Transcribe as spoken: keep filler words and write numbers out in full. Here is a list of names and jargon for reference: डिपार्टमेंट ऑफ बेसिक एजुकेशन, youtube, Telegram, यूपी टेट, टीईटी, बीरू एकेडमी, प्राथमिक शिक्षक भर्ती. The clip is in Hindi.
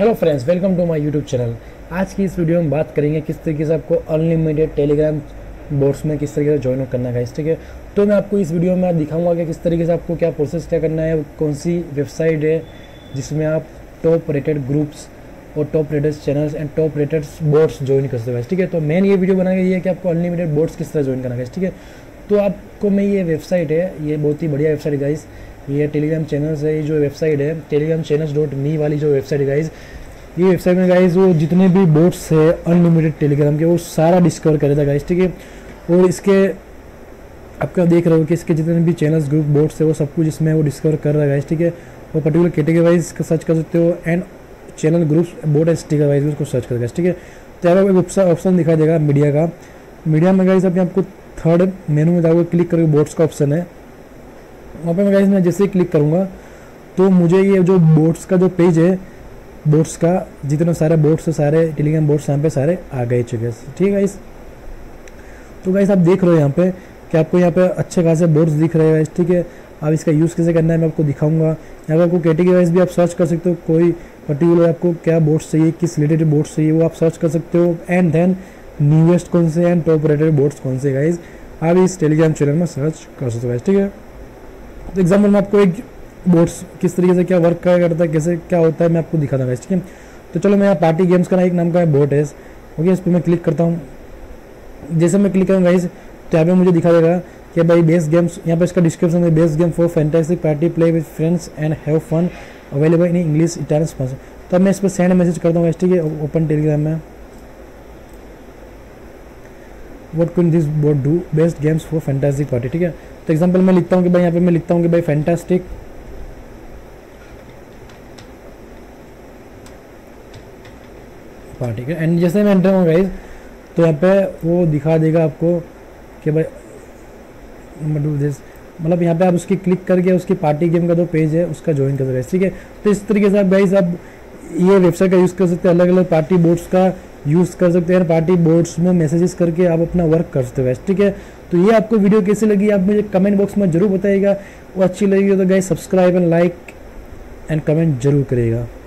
Hello friends, welcome to my YouTube channel. आज की इस वीडियो में बात करेंगे किस तरीके से आपको अनलिमिटेड टेलीग्राम बोर्ड्स में किस तरीके से ज्वाइन करना है, ठीक है। तो मैं आपको इस वीडियो में दिखाऊंगा कि किस तरीके से आपको क्या प्रोसेस क्या करना है, कौन सी वेबसाइट है जिसमें आप टॉप रेटेड ग्रुप्स और top rated channels and top rated boards join कर सकते हो, ठीक है। तो मैंने ये वीडियो बनाया ये कि आपको अनलिमिटेड बोर्ड्स किस तरह ज्वाइन करना है, ठीक है। तो आपको मैं ये वेबसाइट है, ये बहुत ही बढ़िया वेबसाइट है गाइस, ये टेलीग्राम चैनल्स है, ये जो वेबसाइट है टेलीग्राम चैनल्स डॉट मी वाली जो वेबसाइट है गाइस, ये वेबसाइट में गाइस वो जितने भी बोट्स है अनलिमिटेड टेलीग्राम के वो सारा डिस्कवर कर देता है गाइस, ठीक है। और इसके आपका देख रहे हो कि इसके जितने भी चैनल्स ग्रुप बोट्स है वो सब कुछ इसमें वो डिस्कवर कर रहा है गाइस, ठीक है। और पर्टिकुलर कैटेगरी वाइज सर्च कर सकते हो and channel groups bot and sticker wise उसको सर्च कर गाइस, ठीक है। तो यहाँ ऑप्शन दिखाई देगा मीडिया का, मीडिया में गाइस आपको थर्ड मेनू में जाओगे, क्लिक करोगे बोट्स का ऑप्शन है, वहाँ पे मैं गाइस मैं जैसे ही क्लिक करूँगा तो मुझे ये जो बोट्स का जो पेज है बोट्स का जितने सारे बोट्स है सारे टेलीग्राम बोट्स यहाँ पे सारे आ गए चुके, ठीक है गाइस। तो गाइस आप देख रहे हो यहाँ पे कि आपको यहाँ पे अच्छे खासे बोट्स दिख रहे हैं, ठीक है। आप इसका यूज़ कैसे करना है मैं आपको दिखाऊंगा। यहाँ पे आपको कैटेगरी वाइज भी आप सर्च कर सकते हो, कोई पर्टिकुलर आपको क्या बोट्स चाहिए, किस रिलेटेड बोट्स चाहिए वो आप सर्च कर सकते हो एंड देन न्यूएस्ट कौन से एंड टॉप रेटेड बोट्स कौन से गाइज आप इस टेलीग्राम चैनल में सर्च कर सकते हो, ठीक है। तो एग्जाम्पल में आपको एक बोर्ड्स किस तरीके से क्या वर्क क्या करता है, कैसे क्या होता है मैं आपको दिखाता हूँ, ठीक है। तो चलो मैं यहाँ पार्टी गेम्स का एक नाम का बोर्ड है, ओके, इस पर मैं क्लिक करता हूँ। जैसे मैं क्लिक करूँगा गाइस तो यहाँ पे मुझे दिखा देगा कि भाई बेस्ट गेम्स, यहाँ पे इसका डिस्क्रिप्शन है, best game for fantastic party play with friends and have fun available in English Italian Spanish. तो मैं इस पर सेंड मैसेज करता हूँ, ठीक है। ओपन टेलीग्राम में what can this board do, best games for fantastic party, ठीक है। तो एग्जाम्पल मैं लिखता हूँ कि भाई यहाँ पे मैं लिखता हूँ कि भाई फैंटास्टिक पार्टी का एंड जैसे मैं एंटर हूँ गाइज तो यहाँ पे वो दिखा देगा आपको कि भाई डू दिस, मतलब यहाँ पे आप उसकी क्लिक करके उसकी पार्टी गेम का जो पेज है उसका ज्वाइन कर सकते हैं, ठीक है। तो इस तरीके से आप गाइज आप ये वेबसाइट का यूज़ कर सकते हैं, अलग अलग पार्टी बोर्ड्स का यूज़ कर सकते हैं, पार्टी बोर्ड्स में मैसेजेस करके आप अपना वर्क कर सकते हो, ठीक है। तो ये आपको वीडियो कैसी लगी आप मुझे कमेंट बॉक्स में जरूर बताइएगा, और अच्छी लगेगी तो guys subscribe and like and comment जरूर करिएगा।